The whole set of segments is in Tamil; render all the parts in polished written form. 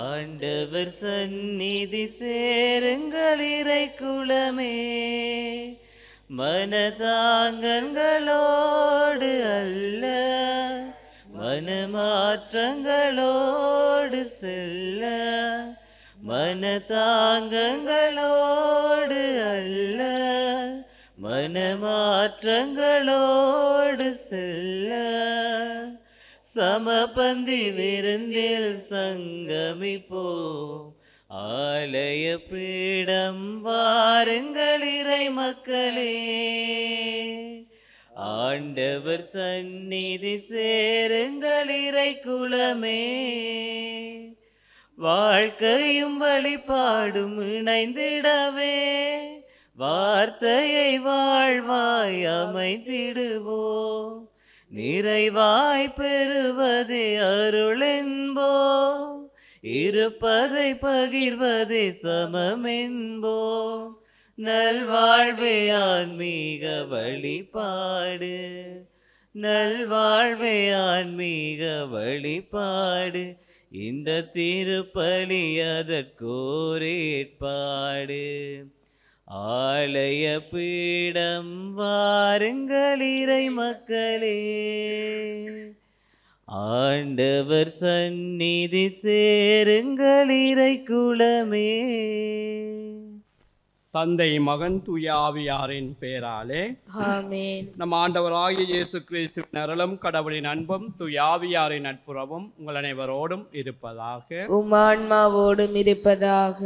ஆண்டவர் சந்நிதி சேருங்கள் இறை குலமே, மனதாங்கங்களோடு அல்ல மனமாற்றங்களோடு செல்ல, மனதாங்கங்களோடு அல்ல மனமாற்றங்களோடு செல்ல, சமபந்தி விருந்தில் சங்கமிப்போம் ஆலய பீடம் வாருங்கள் இறை மக்களே, ஆண்டவர் சந்நிதி சேருங்கள் இறை குலமே, வாழ்க்கையும் வழிபாடும் இணைந்திடவே வார்த்தையை வாழ்வாய் அமைந்திடுவோம், நிறைவாய் பெறுவதே அருளென்போம், இருப்பதை பகிர்வதே சமமென்போம், நல்வாழ்வே ஆன்மீக வழிபாடு, நல்வாழ்வே ஆன்மீக வழிபாடு, இந்த திருப்பலி அதற்கோரேற்பாடு, ஆலய பீடம் வாருங்கள் இறை மக்களே, ஆண்டவர் சந்நிதி சேருங்கள் இறை குலமே. தந்தை மகன் தூய ஆவியாரின் பெயராலே ஆமென். நம் ஆண்டவராகிய இயேசு கிறிஸ்துவின் அருளும் கடவுளின் அன்பும் தூய ஆவியாரின் நட்புறவும் உங்கள் அனைவரோடும் இருப்பதாக, உம் ஆன்மாவோடும் இருப்பதாக.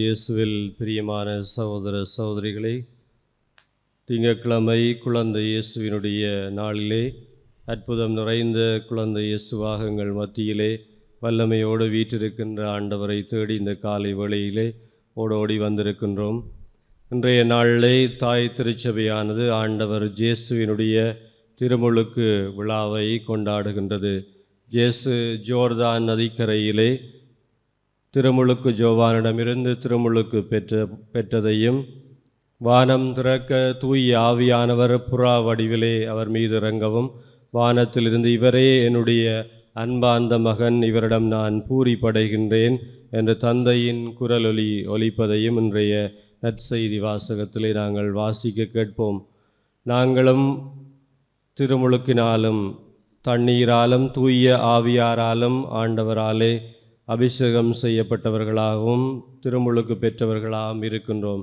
இயேசுவில் பிரியமான சகோதர சகோதரிகளே, திங்கட்கிழமை குழந்தை இயேசுவினுடைய நாளிலே அற்புதம் நிறைந்த குழந்தை இயேசுவாக எங்கள் மத்தியிலே வல்லமையோடு வீற்றிருக்கின்ற ஆண்டவரை தேடி இந்த காலை வேளையிலே ஓடோடி வந்திருக்கின்றோம். இன்றைய நாளிலே தாய் திருச்சபையானது ஆண்டவர் ஜேசுவினுடைய திருமுழுக்கு விழாவை கொண்டாடுகின்றது. ஜேசு ஜோர்தான் நதிக்கரையிலே திருமுழுக்கு ஜோவானிடமிருந்து திருமுழுக்கு பெற்றதையும் வானம் திறக்க தூய் ஆவியானவர் புறா வடிவிலே அவர் மீது இறங்கவும் வானத்திலிருந்து இவரே என்னுடைய அன்பார்ந்த மகன், இவரிடம் நான் பூரிப்படைகின்றேன் என்ற தந்தையின் குரலொலி ஒலிப்பதையும் இன்றைய நற்செய்தி வாசகத்திலே நாங்கள் வாசிக்க கேட்போம். நாங்களும் திருமுழுக்கினாலும் தண்ணீராலும் தூய ஆவியாராலும் ஆண்டவராலே அபிஷேகம் செய்யப்பட்டவர்களாகவும் திருமுழுக்கு பெற்றவர்களாகவும் இருக்கின்றோம்.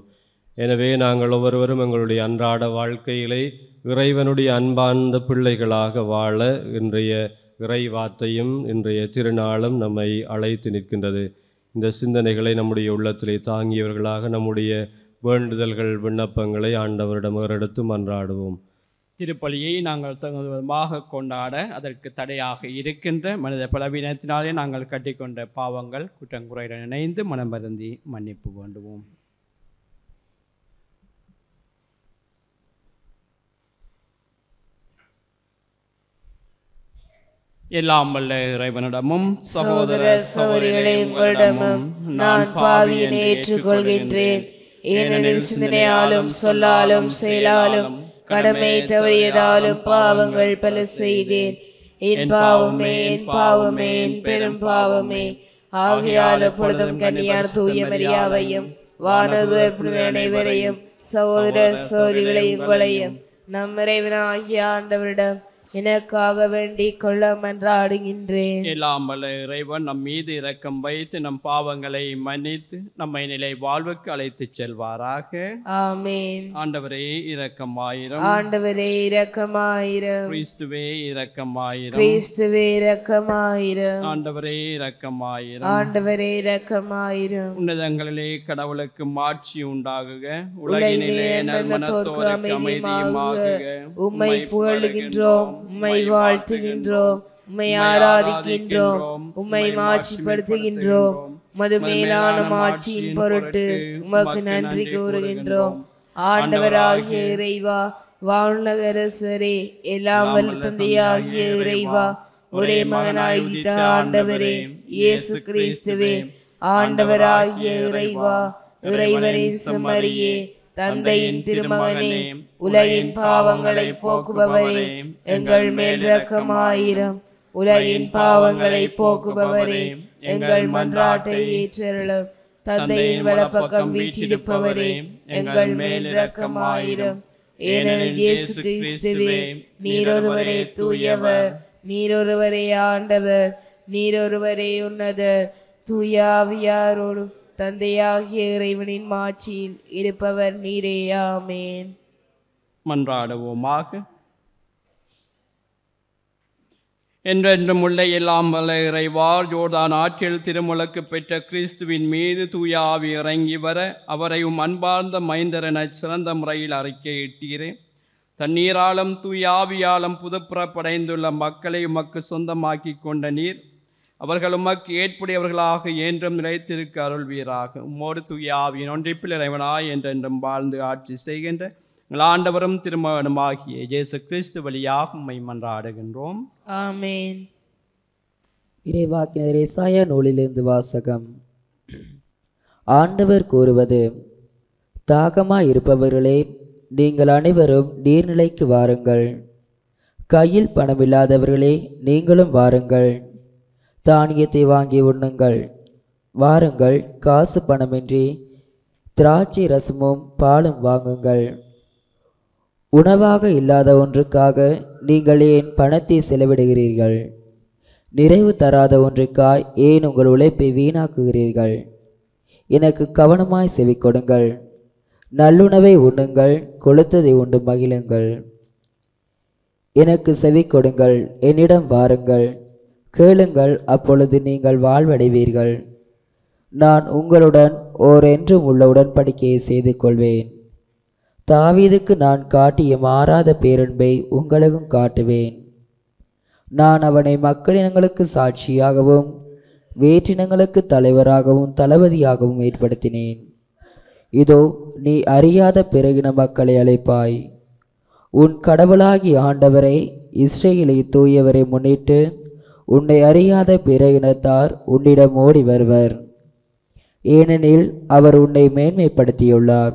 எனவே நாங்கள் ஒவ்வொருவரும் எங்களுடைய அன்றாட வாழ்க்கையிலே இறைவனுடைய அன்பார்ந்த பிள்ளைகளாக வாழ இன்றைய இறைவார்த்தையும் இன்றைய திருநாளும் நம்மை அழைத்து நிற்கின்றது. இந்த சிந்தனைகளை நம்முடைய உள்ளத்திலே தாங்கியவர்களாக நம்முடைய வேண்டுதல்கள் விண்ணப்பங்களை ஆண்டவரிடம் எடுத்து மன்றாடுவோம். திருப்பலியை நாங்கள் தகுந்த விதமாக கொண்டாட அதற்கு தடையாக இருக்கின்ற மனித பலவீனத்தினாலே நாங்கள் கட்டிக்கொண்ட பாவங்கள் குற்றங்குறையுடன் இணைந்து மனமருந்தி மன்னிப்பு வேண்டுவோம். எல்லாம் வல்ல இறைவனிடமும் சகோதர சகோதரிகளை உங்களிடமும் நான் பாவியை ஏற்றுக்கொள்கின்றேன், ஏனெனில் சிந்தனையாலும் சொல்லாலும் செயலாலும் கடமை தவறியதாலும் பாவங்கள் பல செய்தேன். என் பாவமே என் பாவமே என் பெரும் பாவமே, ஆகையால் பொழுதும் கன்னியார் தூய மரியாவையும் வானதூர் புனித அனைவரையும் சகோதர சகோதரிகளை உங்களையும் நம் இறைவனாகிய ஆண்டவரிடம் எனக்காக வேண்டிக் கொள்ள மன்றாடுகின்றேன். எல்லாம் வல்ல இறைவன் நம் மீது இரக்கம் வைத்து நம் பாவங்களை மன்னித்து நம்மை நிலை வாழ்வுக்கு அழைத்து செல்வாராக. ஆமென். ஆண்டவரே இரக்கமாயிரும், ஆண்டவரே இரக்கமாயிரும், கிறிஸ்துவே இரக்கமாயிரும், கிறிஸ்துவே இரக்கமாயிரும், ஆண்டவரே இரக்கமாயிரும், ஆண்டவரே இரக்கமாயிரும். உன்னதங்களிலே கடவுளுக்கு மாட்சி உண்டாகுக, உலகினிலே நல்மனத்தோர் அமைதியுமாகுக. உம்மை புகழுகின்றோம், உம்மை வாழ்த்துகின்றோம், உம்மை ஆராதிக்கின்றோம், உம்மை மாட்சிப்படுத்துகின்றோம். உமது மேலான மாட்சியின் பொருட்டு உமக்கு நன்றி கூறுகின்றோம். ஆண்டவராகிய இறைவா, வானுலக அரசரே, எல்லாம் வல்ல தந்தையாகிய இறைவா, ஒரே மகனாகிய ஆண்டவரே இயேசு கிறிஸ்துவே, ஆண்டவராகிய இறைவா, இறைவரே சமரியே, தந்தையின் திருமகனே, உலகின் பாவங்களை போக்குபவரே, எங்கள் மேல் இரக்கமாயிரும். உலகின் பாவங்களை போக்குபவரே, எங்கள் மன்றாட்டை ஏற்றருளும். தந்தையின் வலப்பக்கம் வீற்றிருப்பவரே, எங்கள் மேல் இரக்கமாயிரும். ஏனெனில் இயேசு கிறிஸ்துவே நீரொருவரே தூயவர், நீரொருவரே ஆண்டவர், நீரொருவரே உன்னதர். தூய ஆவியாரோடும் தந்தையாகிய இறைவனின் மாட்சியில் இருப்பவர் நீரே. ஆமென். மன்றாடுவோமாக. என்றென்றும் உள்ள எல்லாம் வல்ல இறைவா, ஜோர்தான் ஆற்றில் திருமுழுக்கு பெற்ற கிறிஸ்துவின் மீது தூய ஆவி இறங்கி வர அவரை உம் அன்பார்ந்த மைந்தரன சிறந்த முறையில் அறிக்கையிட்டீரே. தண்ணீராலும் தூய ஆவியாலும் புதுப்புறப்படைந்துள்ள மக்களை உமக்கு சொந்தமாக்கி கொண்ட நீர் அவர்கள் உமக்கு ஏற்புடையவர்களாக என்றும் நிலைத்திருக்க அருள்வீராக. உம்மோடு தூய ஆவியின் ஒன்றிப்பில் இறைவனாய் என்றென்றும் வாழ்ந்து ஆட்சி செய்கின்ற ஆண்டவரும் திருமகனுமாகிய இயேசு கிறிஸ்து வழியாக உம்மை மன்றாடுகின்றோம். ஆமென். இறைவாக்கினர் எசாயா நூலிலிருந்து வாசகம். ஆண்டவர் கூறுவது: தாகமாய் இருப்பவர்களே, நீங்கள் அனைவரும் நீர்நிலைக்கு வாருங்கள். கையில் பணமில்லாதவர்களே, நீங்களும் வாருங்கள். தானியத்தை வாங்கி உண்ணுங்கள். வாருங்கள், காசு பணமின்றி திராட்சை ரசமும் பாலும் வாங்குங்கள். உணவாக இல்லாத ஒன்றுக்காக நீங்கள் ஏன் பணத்தை செலவிடுகிறீர்கள்? நிறைவு தராத ஒன்றுக்காய் ஏன் உங்கள் உழைப்பை வீணாக்குகிறீர்கள்? எனக்கு கவனமாய் செவி கொடுங்கள். நல்லுணவை உண்ணுங்கள், கொழுத்ததை உண்டு மகிழுங்கள். எனக்கு செவி கொடுங்கள், என்னிடம் வாருங்கள். கேளுங்கள், அப்பொழுது நீங்கள் வாழ்வடைவீர்கள். நான் உங்களுடன் ஓரென்றும் உள்ள உடன்படிக்கையை செய்து கொள்வேன். தாவீதுக்கு நான் காட்டிய மாறாத பேரன்பை உங்களுக்கும் காட்டுவேன். நான் அவனை மக்களினங்களுக்கு சாட்சியாகவும் வேற்றினங்களுக்கு தலைவராகவும் தளபதியாகவும் ஏற்படுத்தினேன். இதோ, நீ அறியாத பிறகின மக்களை அழைப்பாய். உன் கடவுளாகி ஆண்டவரை இஸ்ரேலை தூயவரை முன்னிட்டு உன்னை அறியாத பிற இனத்தார் உன்னிடம் ஓடி வருவர். ஏனெனில் அவர் உன்னை மேன்மைப்படுத்தியுள்ளார்.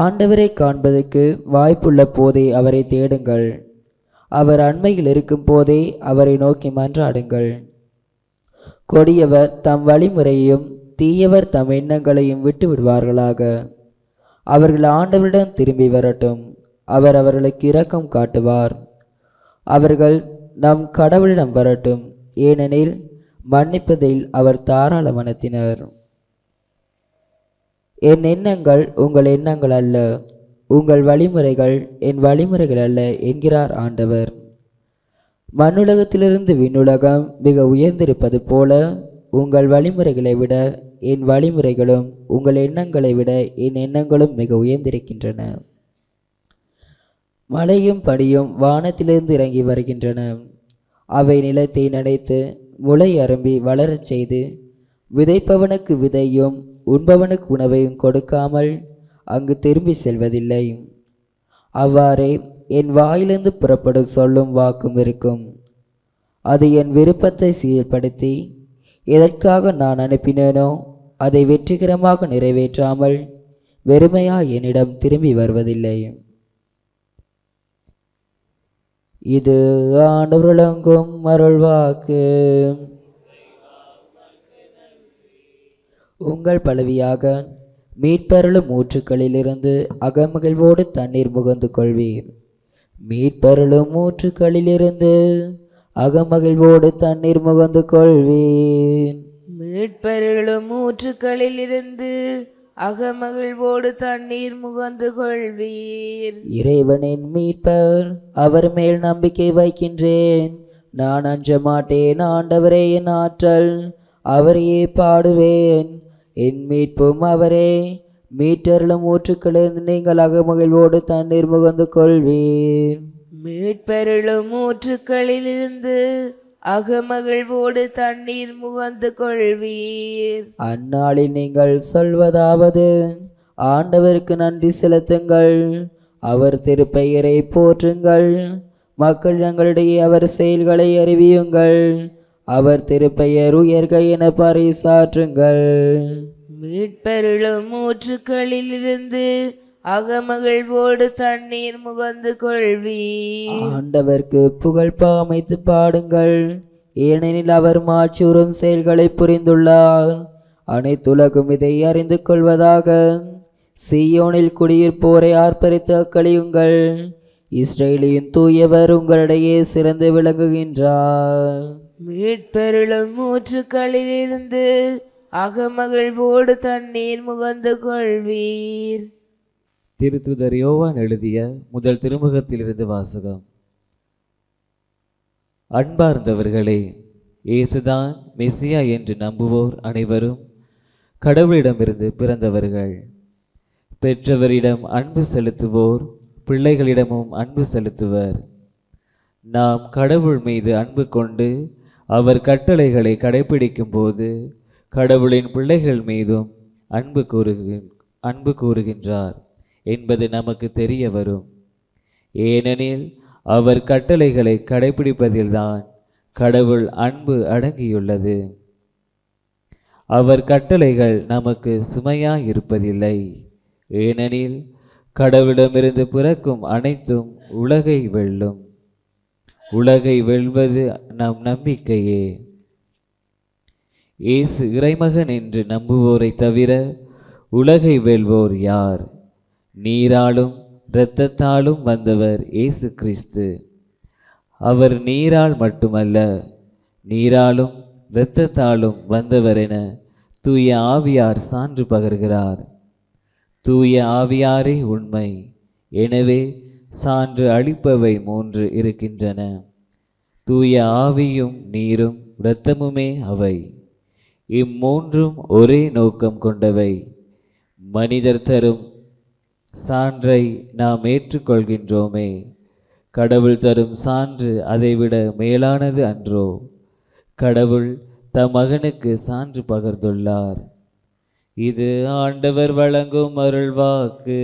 ஆண்டவரை காண்பதற்கு வாய்ப்புள்ள போதே அவரை தேடுங்கள். அவர் அண்மையில் இருக்கும் போதே அவரை நோக்கி மன்றாடுங்கள். கொடியவர் தம் வழிமுறையையும் தீயவர் தம் எண்ணங்களையும் விட்டு விடுவார்களாக. அவர்கள் ஆண்டவரிடம் திரும்பி வரட்டும். அவர் அவர்களுக்கு இரக்கம் காட்டுவார். அவர்கள் நம் கடவுளிடம் வரட்டும். ஏனெனில் மன்னிப்பதில் அவர் தாராள மனத்தினர். என் எண்ணங்கள் உங்கள் எண்ணங்கள் அல்ல, உங்கள் வழிமுறைகள் என் வழிமுறைகள் அல்ல என்கிறார் ஆண்டவர். மண்ணுலகத்திலிருந்து விண்ணுலகம் மிக உயர்ந்திருப்பது போல உங்கள் வழிமுறைகளை விட என் வழிமுறைகளும் உங்கள் எண்ணங்களை விட என் எண்ணங்களும் மிக உயர்ந்திருக்கின்றன. மழையும் பனியும் வானத்திலிருந்து இறங்கி வருகின்றன. அவை நிலத்தை நனைத்து முளை அரும்பி வளரச் செய்து விதைப்பவனுக்கு விதையும் உண்பவனுக்கு உணவையும் கொடுக்காமல் அங்கு திரும்பி செல்வதில்லை. அவ்வாறே என் வாயிலிருந்து புறப்படும் சொல்லும் வாக்கும் இருக்கும். அது என் விருப்பத்தை செயல்படுத்தி எதற்காக நான் அனுப்பினேனோ அதை வெற்றிகரமாக நிறைவேற்றாமல் வெறுமையாய் என்னிடம் திரும்பி வருவதில்லை. இது ஆண்டவருளங்கும் அருள்வாக்கு. உங்கள் பலவியாக மீட்பருளும் ஊற்றுக்களிலிருந்து அகமகிழ்வோடு தண்ணீர் முகந்து கொள்வீர். மீட்பருளும் ஊற்றுக்களிலிருந்து அகமகிழ்வோடு தண்ணீர் முகந்து கொள்வீர். மீட்பருளும் ஊற்றுக்களிலிருந்து அகமகிழ்வோடு தண்ணீர் முகந்து கொள்வீர். இறைவனின் மீட்பர், அவர் மேல் நம்பிக்கை வைக்கின்றேன். நான் அஞ்ச மாட்டேன். ஆண்டவரே என் ஆற்றல், அவரையே பாடுவேன். என் மீட்பும் அவரே. மீட்டருளும் ஊற்றுக்களிலிருந்து நீங்கள் அகமகிழ்வோடு தண்ணீர் முகந்து கொள்வீர். மீட்பருளும் ஊற்றுக்களிலிருந்து அகமகிழ்வோடு தண்ணீர் முகந்து கொள்வீர். அந்நாளில் நீங்கள் சொல்வதாவது: ஆண்டவருக்கு நன்றி செலுத்துங்கள், அவர் திருப்பெயரை போற்றுங்கள். மக்களிடங்களிடையே அவர் செயல்களை அறிவியுங்கள், அவர் திருப்பெயர் உயர்க என பறைசாற்றுங்கள். மீட்பருளும் ஊற்றுக்களிலிருந்து அகமகிழ்வோடு தண்ணீர் முகந்து கொள்வி. ஆண்டவருக்கு புகழ் பாமைத்து பாடுங்கள், ஏனெனில் அவர் மாற்றூறும் செயல்களை புரிந்துள்ளார். அனைத்துலகும் இதை அறிந்து கொள்வதாக. சீயோனில் குடியிருப்போரை ஆர்ப்பரித்து அக்களியுங்கள், இஸ்ரேலின் தூயவர் உங்களிடையே சிறந்து விளங்குகின்றார். மீட்பெருளும் ஊற்றுக்களில் இருந்து அகமகிழ்வோடு தண்ணீர் முகந்து கொள்வீர். திருத்துதர் யோவான் எழுதிய முதல் திருமுகத்திலிருந்து வாசகம். அன்பார்ந்தவர்களே, இயேசுதான் மெசியா என்று நம்புவோர் அனைவரும் கடவுளிடமிருந்து பிறந்தவர்கள். பெற்றவரிடம் அன்பு செலுத்துவோர் பிள்ளைகளிடமும் அன்பு செலுத்துவர். நாம் கடவுள் மீது அன்பு கொண்டு அவர் கட்டளைகளை கடைபிடிக்கும் போது கடவுளின் பிள்ளைகள் மீதும் அன்பு கூறுகின்றார் என்பது நமக்கு தெரிய வரும். ஏனெனில் அவர் கட்டளைகளை கடைபிடிப்பதில்தான் கடவுள் அன்பு அடங்கியுள்ளது. அவர் கட்டளைகள் நமக்கு சுமையாயிருப்பதில்லை. ஏனெனில் கடவுளிடமிருந்து பிறக்கும் அனைத்தும் உலகை வெல்லும். உலகை வெல்வது நம் நம்பிக்கையே. இயேசு இறைமகன் என்று நம்புவோரை தவிர உலகை வெல்வோர் யார்? நீராலும் இரத்தத்தாலும் வந்தவர் இயேசு கிறிஸ்து. அவர் நீரால் மட்டுமல்ல, நீராலும் இரத்தத்தாலும் வந்தவர் என தூய ஆவியார் சான்று பகர்கிறார். தூய ஆவியாரே உண்மை. எனவே சான்று அளிப்பவை 3 இருக்கின்றன. தூய ஆவியும் நீரும் இரத்தமுமே அவை. இம்மூன்றும் ஒரே நோக்கம் கொண்டவை. மனிதர் தரும் சான்றை நாம் ஏற்றுக்கொள்கின்றோமே, கடவுள் தரும் சான்று அதைவிட மேலானது அன்றோ? கடவுள் தம் மகனுக்கு சான்று பகர்ந்துள்ளார். இது ஆண்டவர் வழங்கும் அருள்வாக்கு.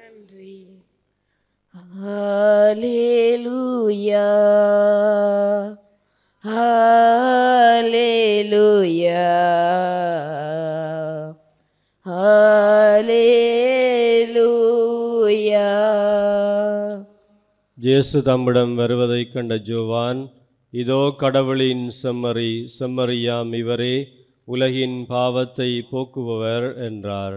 நன்றி. ஹல்லேலூயா, ஹல்லேலூயா, ஹல்லேலூயா. இயேசு தம்மிடம் வருவதை கண்ட ஜோவான், இதோ கடவுளின் செம்மறி, செம்மறியாம் இவரே உலகின் பாவத்தை போக்குபவர் என்றார்.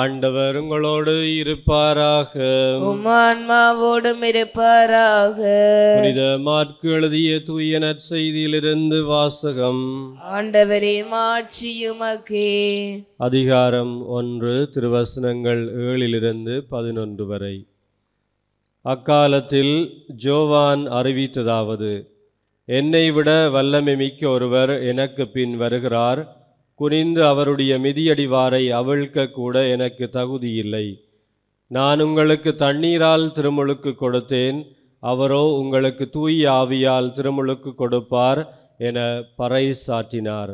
ஆண்டவர் உங்களோடு இருப்பாராக. உமான்மாவோடும் இருப்பாராக. புனித மாற்கு எழுதிய தூய நற்செய்தியிலிருந்து வாசகம். ஆண்டவரே மாட்சியுமக்கே. அதிகாரம் 1, திருவசனங்கள் 7 to 11 வரை. அக்காலத்தில் ஜோவான் அறிவித்ததாவது: என்னை விட வல்லமை மிக்க ஒருவர் எனக்கு பின் வருகிறார், குனிந்து அவருடைய மிதியடிவாரை அவிழ்க்க கூட எனக்கு தகுதியில்லை. நான் உங்களுக்கு தண்ணீரால் திருமுழுக்கு கொடுத்தேன், அவரோ உங்களுக்கு தூய ஆவியால் திருமுழுக்கு கொடுப்பார் என பறைசாற்றினார்.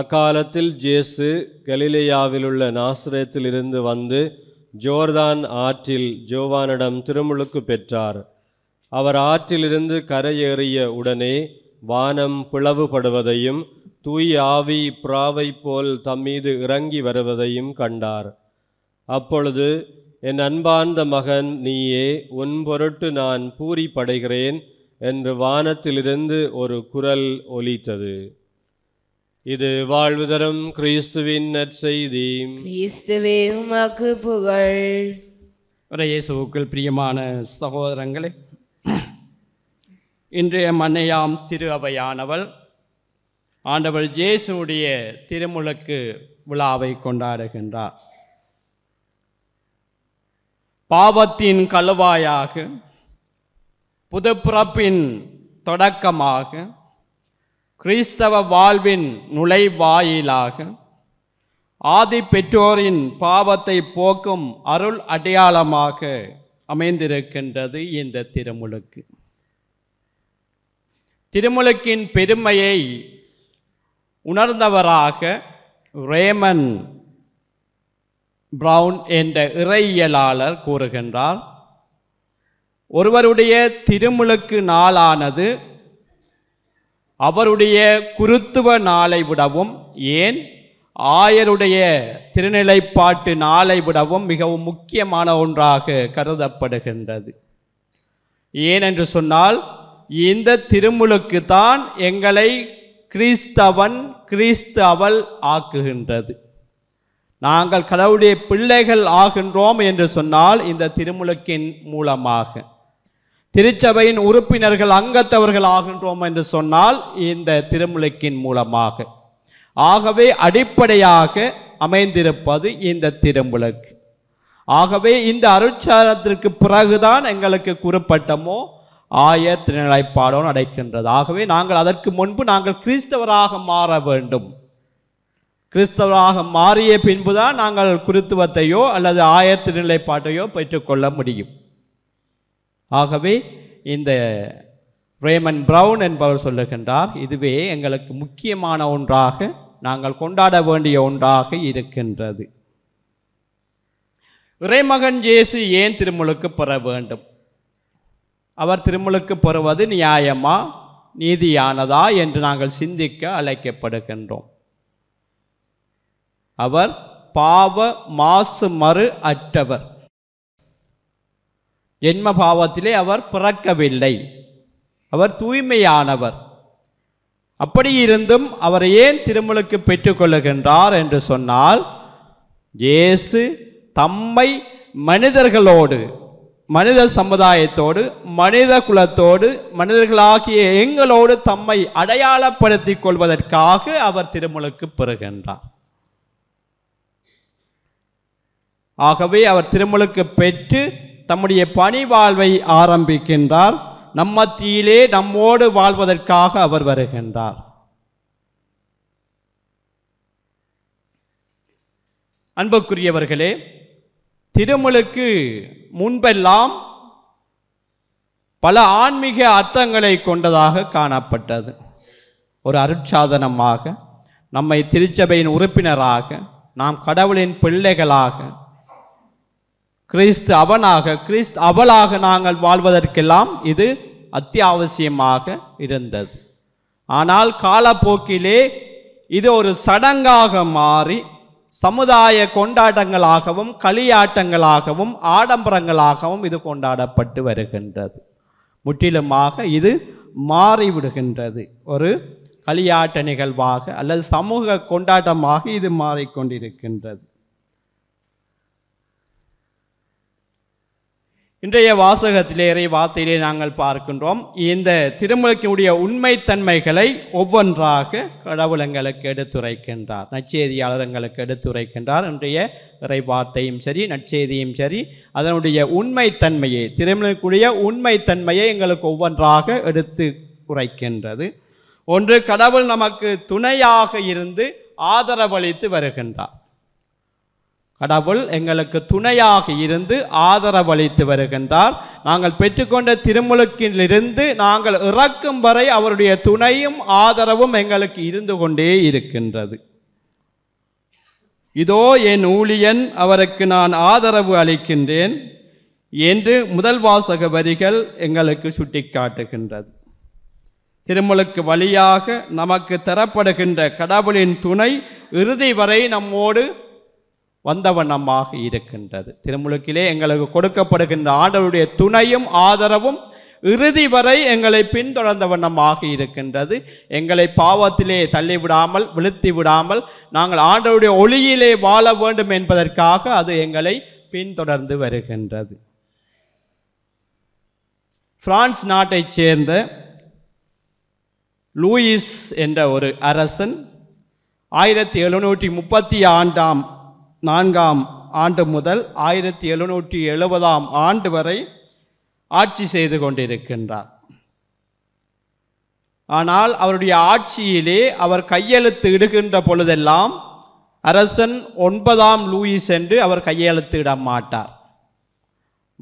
அக்காலத்தில் இயேசு கலிலேயாவிலுள்ள நாசரேத்திலிருந்து வந்து ஜோர்தான் ஆற்றில் ஜோவானிடம் திருமுழுக்கு பெற்றார். அவர் ஆற்றிலிருந்து கரையேறிய உடனே வானம் பிளவுபடுவதையும் தூய ஆவி பிராவை போல் தம்மீது இறங்கி வருவதையும் கண்டார். அப்பொழுது, என் அன்பார்ந்த மகன் நீயே, உன் பொருட்டு நான் பூரிப்படைகிறேன் என்று வானத்திலிருந்து ஒரு குரல் ஒலித்தது. இது வாழ்வு தரும் கிறிஸ்துவின் நற்செய்தி. கிறிஸ்துவே உமக்கு புகழ். இயேசுவுக்குள் பிரியமான சகோதரங்களே, இன்றைய மன்னையாம் திரு அவையானவள் ஆண்டவர் இயேசுவுடைய திருமுழுக்கு விழாவை கொண்டாடுகின்றார். பாவத்தின் கழுவாயாக, புதுப்பிறப்பின் தொடக்கமாக, கிறிஸ்தவ வாழ்வின் நுழைவாயிலாக, ஆதி பெற்றோரின் பாவத்தை போக்கும் அருள் அடையாளமாக அமைந்திருக்கின்றது இந்த திருமுழுக்கு. திருமுழுக்கின் பெருமையை உணர்ந்தவராக ரேமன் பிரவுன் என்ற இறையியலாளர் கூறுகின்றார், ஒருவருடைய திருமுழுக்கு நாளானது அவருடைய குருத்துவ நாளை விடவும், ஏன் ஆயருடைய திருநிலைப்பாட்டு நாளை விடவும் மிகவும் முக்கியமான ஒன்றாக கருதப்படுகின்றது. ஏனென்று சொன்னால், இந்த திருமுழுக்கு தான் எங்களை கிறிஸ்தவன் கிறிஸ்தவள் ஆக்குகின்றது. நாங்கள் கடவுளுடைய பிள்ளைகள் ஆகின்றோம் என்று சொன்னால் இந்த திருமுழுக்கின் மூலமாக திருச்சபையின் உறுப்பினர்கள் அங்கத்தவர்கள் ஆகின்றோம் என்று சொன்னால் இந்த திருமுழுக்கின் மூலமாக. ஆகவே அடிப்படையாக அமைந்திருப்பது இந்த திருமுழுக்கு. ஆகவே இந்த அருட்சாரத்திற்கு பிறகுதான் எங்களுக்கு குறிப்பட்டமோ ஆயர் திருநிலைப்பாடோ நடக்கின்றது. ஆகவே நாங்கள் அதற்கு முன்பு நாங்கள் கிறிஸ்தவராக மாற வேண்டும். கிறிஸ்தவராக மாறிய பின்புதான் நாங்கள் குருத்துவத்தையோ அல்லது ஆயர் திருநிலைப்பாட்டையோ பெற்றுக்கொள்ள முடியும். ஆகவே இந்த ரேமன் பிரவுன் என்பவர் சொல்லுகின்றார், இதுவே எங்களுக்கு முக்கியமான ஒன்றாக நாங்கள் கொண்டாட வேண்டிய ஒன்றாக இருக்கின்றது. இறைமகன் இயேசு ஏன் திருமுழுக்கு பெற வேண்டும்? அவர் திருமுழுக்கு பெறுவது நியாயமா நீதியானதா என்று நாங்கள் சிந்திக்க அழைக்கப்படுகின்றோம். அவர் பாவ மாசு மறு அற்றவர். ஜென்ம பாவத்திலே அவர் பிறக்கவில்லை. அவர் தூய்மையானவர். அப்படி இருந்தும் அவர் ஏன் திருமுழுக்கு பெற்றுக்கொள்ளுகின்றார் என்று சொன்னால், இயேசு தம்மை மனிதர்களோடு, மனித சமுதாயத்தோடு, மனித குலத்தோடு, மனிதர்களாகிய எங்களோடு தம்மை அடையாளப்படுத்திக் கொள்வதற்காக அவர் திருமுழுக்கு பெறுகின்றார். ஆகவே அவர் திருமுழுக்கு பெற்று தம்முடைய பணி வாழ்வை ஆரம்பிக்கின்றார். நம்மத்திலே நம்மோடு வாழ்வதற்காக அவர் வருகின்றார். அன்புக்குரியவர்களே, திருமுழுக்கு முன்பெல்லாம் பல ஆன்மீக அர்த்தங்களை கொண்டதாக காணப்பட்டது. ஒரு அருட்சாதனமாக, நம்மை திருச்சபையின் உறுப்பினராக, நாம் கடவுளின் பிள்ளைகளாக, கிறிஸ்து அவனாக கிறிஸ்து அவளாக நாங்கள் வாழ்வதற்கெல்லாம் இது அத்தியாவசியமாக இருந்தது. ஆனால் காலப்போக்கிலே இது ஒரு சடங்காக மாறி சமுதாய கொண்டாட்டங்களாகவும் களியாட்டங்களாகவும் ஆடம்பரங்களாகவும் இது கொண்டாடப்பட்டு வருகின்றது. முற்றிலுமாக இது மாறிவிடுகின்றது. ஒரு களியாட்ட நிகழ்வாக அல்லது சமூக கொண்டாட்டமாக இது மாறிக்கொண்டிருக்கின்றது. இன்றைய வாசகத்திலே இறை வார்த்தையிலே நாங்கள் பார்க்கின்றோம், இந்த திருமுழுக்கினுடைய உண்மைத்தன்மைகளை ஒவ்வொன்றாக கடவுள் எங்களுக்கு எடுத்துரைக்கின்றார், நற்செய்தியாளர் எங்களுக்கு எடுத்துரைக்கின்றார். இன்றைய இறை வார்த்தையும் சரி, நற்செய்தியும் சரி, அதனுடைய உண்மைத்தன்மையை, திருமுழுக்குடைய உண்மைத்தன்மையை எங்களுக்கு ஒவ்வொன்றாக எடுத்து உரைக்கின்றது. ஒன்று, கடவுள் நமக்கு துணையாக இருந்து ஆதரவளித்து வருகின்றார். கடவுள் எங்களுக்கு துணையாக இருந்து ஆதரவளித்து வருகின்றார். நாங்கள் பெற்றுக்கொண்ட திருமுழுக்கிலிருந்து நாங்கள் இறக்கும் வரை அவருடைய துணையும் ஆதரவும் எங்களுக்கு இருந்து கொண்டே இருக்கின்றது. இதோ என் ஊழியன், அவருக்கு நான் ஆதரவு அளிக்கின்றேன் என்று முதல் வாசக வரிகள் எங்களுக்கு சுட்டி காட்டுகின்றது. திருமுழுக்கு வழியாக நமக்கு தரப்படுகின்ற கடவுளின் துணை இறுதி வரை நம்மோடு வந்தவண்ணமாக இருக்கின்றது. திருமுழுக்கிலே எங்களுக்கு கொடுக்கப்படுகின்ற ஆண்டவருடைய துணையும் ஆதரவும் இறுதி வரை எங்களை பின்தொடர்ந்த வண்ணமாக இருக்கின்றது. எங்களை பாவத்திலே தள்ளிவிடாமல், விழுத்தி விடாமல், நாங்கள் ஆண்டவருடைய ஒளியிலே வாழ வேண்டும் என்பதற்காக அது எங்களை பின்தொடர்ந்து வருகின்றது. பிரான்ஸ் நாட்டைச் சேர்ந்த லூயிஸ் என்ற ஒரு அரசன் 1734 முதல் 1770 வரை ஆட்சி செய்து கொண்டிருக்கின்றார். ஆனால் அவருடைய ஆட்சியிலே அவர் கையெழுத்து இடுகின்ற பொழுதெல்லாம் அரசன் 9ஆம் லூயிஸ் என்று அவர் கையெழுத்து இட மாட்டார்.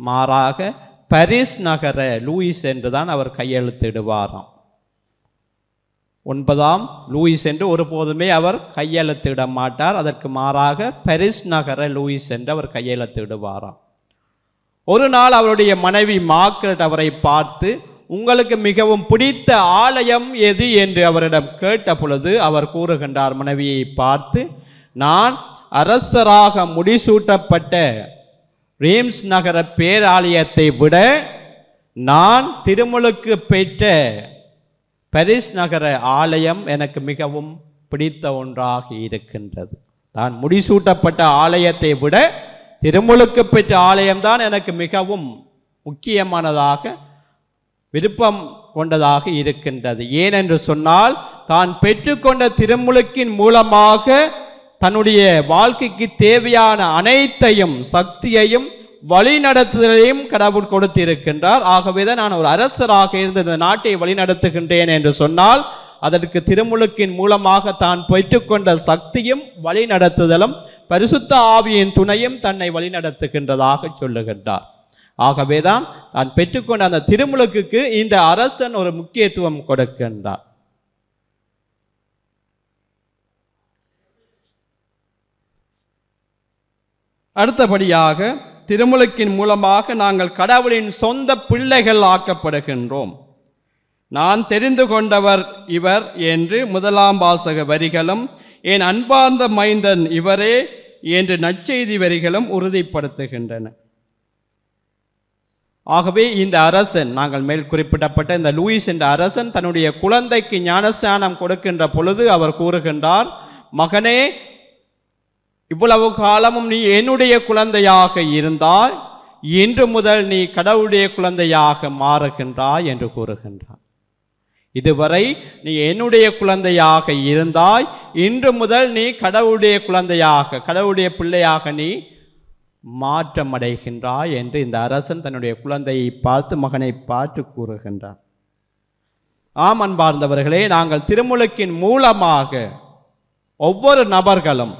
மாறாக பரிஸ் நகர லூயிஸ் என்றுதான் அவர் கையெழுத்திடுவாராம். ஒன்பதாம் லூயிஸ் என்று ஒருபோதுமே அவர் கையெழுத்திட மாட்டார். அதற்கு மாறாக பாரிஸ் நகர லூயிஸ் என்று அவர் கையெழுத்திடுவாராம். ஒரு நாள் அவருடைய மனைவி மார்கரெட் அவரை பார்த்து, உங்களுக்கு மிகவும் பிடித்த ஆலயம் எது என்று அவரிடம் கேட்ட பொழுது அவர் கூறுகின்றார், மனைவியை பார்த்து, நான் அரசராக முடிசூட்டப்பட்ட ரேம்ஸ் நகர பேராலயத்தை விட நான் திருமுழுக்கு பெற்ற பாரிஸ் நகர ஆலயம் எனக்கு மிகவும் பிடித்த ஒன்றாக இருக்கின்றது. தான் முடிசூட்டப்பட்ட ஆலயத்தை விட திருமுழுக்கு பெற்ற ஆலயம்தான் எனக்கு மிகவும் முக்கியமானதாக விருப்பம் கொண்டதாக இருக்கின்றது. ஏனென்று சொன்னால் தான் பெற்றுக்கொண்ட திருமுழுக்கின் மூலமாக தன்னுடைய வாழ்க்கைக்கு தேவையான அனைத்தையும் சக்தியையும் வழிநடத்துதலையும் கடவுள் கொடுத்திருக்கின்றார். ஆகவேதான் நான் ஒரு அரசராக இருந்து இந்த நாட்டை வழிநடத்துகின்றேன் என்று சொன்னால் அதற்கு திருமுழுக்கின் மூலமாக தான் பெற்றுக்கொண்ட சக்தியும் வழிநடத்துதலும் பரிசுத்த ஆவியின் துணையும் தன்னை வழிநடத்துகின்றதாக சொல்லுகின்றார். ஆகவேதான் தான் பெற்றுக்கொண்ட அந்த திருமுழுக்குக்கு இந்த அரசன் ஒரு முக்கியத்துவம் கொடுக்கின்றார். அடுத்தபடியாக திருமுழுக்கின் மூலமாக நாங்கள் கடவுளின் சொந்த பிள்ளைகள் ஆக்கப்படுகின்றோம். நான் தெரிந்து கொண்டவர் இவர் என்று முதலாம் வாசக வரிகளும் என் அன்பார்ந்த மைந்தன் இவரே என்று நற்செய்தி வரிகளும் உறுதிப்படுத்துகின்றன. ஆகவே இந்த அரசன், நாங்கள் மேல் குறிப்பிடப்பட்ட இந்த லூயிஸ் என்ற அரசன் தன்னுடைய குழந்தைக்கு ஞானஸ்நானம் கொடுக்கின்ற பொழுது அவர் கூறுகின்றார், மகனே, இவ்வளவு காலமும் நீ என்னுடைய குழந்தையாக இருந்தாய், இன்று முதல் நீ கடவுளுடைய குழந்தையாக மாறுகின்றாய் என்று கூறுகின்றார். இதுவரை நீ என்னுடைய குழந்தையாக இருந்தாய், இன்று முதல் நீ கடவுளுடைய குழந்தையாக கடவுளுடைய பிள்ளையாக நீ மாற்றமடைகின்றாய் என்று இந்த அரசன் தன்னுடைய குழந்தையை பார்த்து மகனை பார்த்து கூறுகின்றார். ஆம் அன்பார்ந்தவர்களே, நாங்கள் திருமுழுக்கின் மூலமாக ஒவ்வொரு நபர்களும்